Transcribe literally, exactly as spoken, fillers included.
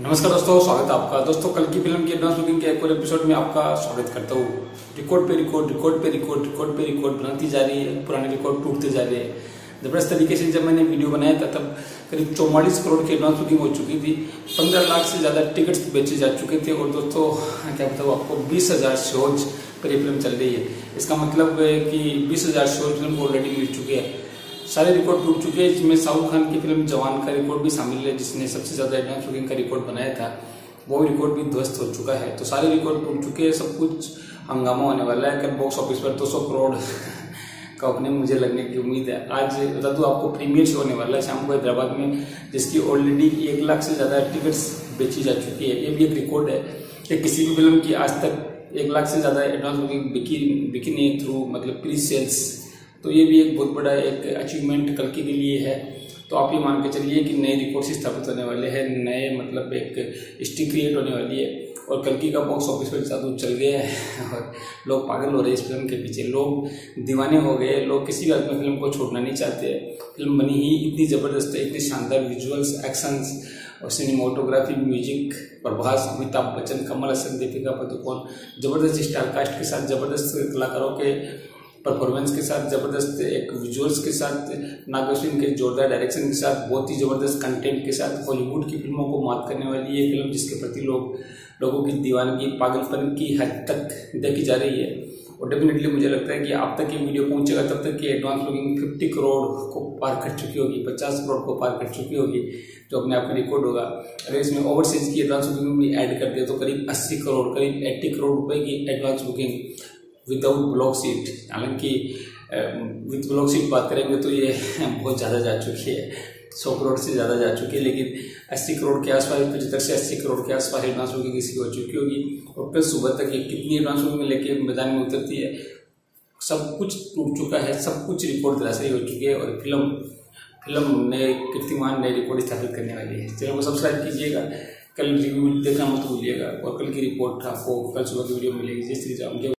नमस्कार दोस्तों, स्वागत है आपका। दोस्तों, कल की फिल्म की एडवांस बुकिंग के एक और एपिसोड में आपका स्वागत करता हूँ। रिकॉर्ड पे रिकॉर्ड रिकॉर्ड पे रिकॉर्ड रिकॉर्ड पे रिकॉर्ड बनाती जा रही है, पुराने रिकॉर्ड टूटते जा रहे हैं जबरदस्त तरीके से। जब मैंने वीडियो बनाया था तब करीब चौवालीस करोड़ की एडवांस बुकिंग हो चुकी थी, पंद्रह लाख से ज़्यादा टिकट्स बेचे जा चुके थे और दोस्तों क्या बताऊँ आपको, बीस हज़ार शोज पर ये फिल्म चल रही है। इसका मतलब है कि बीस हज़ार शोज फिल्म ऑलरेडी मिल चुकी है, सारे रिकॉर्ड टूट चुके हैं। जिसमें शाहरुख खान की फिल्म जवान का रिकॉर्ड भी शामिल है, जिसने सबसे ज़्यादा एडवांस बुकिंग का रिकॉर्ड बनाया था, वो रिकॉर्ड भी ध्वस्त हो चुका है। तो सारे रिकॉर्ड टूट चुके हैं, सब कुछ हंगामा होने वाला है। कल बॉक्स ऑफिस पर दो सौ करोड़ का अपने मुझे लगने की उम्मीद है। आज बता दूँ आपको, प्रीमियर शो होने वाला है शाम को हैदराबाद में, जिसकी ऑलरेडी एक लाख से ज़्यादा टिकट्स बेची जा चुकी है। ये भी एक रिकॉर्ड है कि किसी भी फिल्म की आज तक एक लाख से ज़्यादा एडवांस बुकिंग बिकी बिकी नहीं थ्रू मतलब प्री सेल्स। तो ये भी एक बहुत बड़ा एक अचीवमेंट कल्कि के लिए है। तो आप ये मान के चलिए कि नए रिकॉर्ड स्थापित होने वाले हैं, नए मतलब एक हिस्ट्री क्रिएट होने वाली है। और कल्कि का बॉक्स ऑफिस पर जादू चल गया है और लोग पागल हो रहे हैं इस फिल्म के पीछे, लोग दीवाने हो गए, लोग किसी भी आदमी फिल्म को छोड़ना नहीं चाहते। फिल्म बनी ही इतनी ज़बरदस्त है, इतनी शानदार विजुअल्स, एक्शंस और सिनेमाटोग्राफी, म्यूजिक, प्रभास, अमिताभ बच्चन, कमल हासन, दीपिका पादुकोण, ज़बरदस्त स्टार कास्ट के साथ, ज़बरदस्त कलाकारों के परफॉर्मेंस के साथ, ज़बरदस्त एक विजुअल्स के साथ, नाग अश्विन के जोरदार डायरेक्शन के साथ, बहुत ही ज़बरदस्त कंटेंट के साथ हॉलीवुड की फिल्मों को मात करने वाली ये फिल्म, जिसके प्रति लोग लोगों की दीवानगी, पागलपन की हद तक देखी जा रही है। और डेफिनेटली मुझे लगता है कि आप तक ये वीडियो पहुंचेगा तब तक कि एडवांस बुकिंग पचास करोड़ को पार कर चुकी होगी, पचास करोड़ को पार कर चुकी होगी, जो अपने आप में रिकॉर्ड होगा। अगर इसमें ओवरसीज की एडवांस बुकिंग भी ऐड कर दे तो करीब अस्सी करोड़ करीब अस्सी करोड़ रुपये की advance booking without block seat. हालांकि विद ब्लॉक सीट बात करेंगे तो ये बहुत ज़्यादा जा चुकी है, सौ करोड़ से ज़्यादा जा चुकी है, लेकिन अस्सी करोड़ के आसपास, पचहत्तर से अस्सी करोड़ के आसपास एडवांस बुकिंग किसी की हो चुकी होगी। और फिर सुबह तक ये कितनी एडवांस बुकिंग लेके मैदान में उतरती है, सब कुछ टूट चुका है, सब कुछ रिकॉर्ड तराशा हो चुकी है। और फिल्म फिल्म नए कीर्तिमान नए रिकॉर्ड स्थापित करने वाली है। चैनल को सब्सक्राइब कीजिएगा, कल रिव्यू देखना मत भूलिएगा और कल की रिपोर्ट आपको कल सुबह की वीडियो मिलेगी। जिस तरीके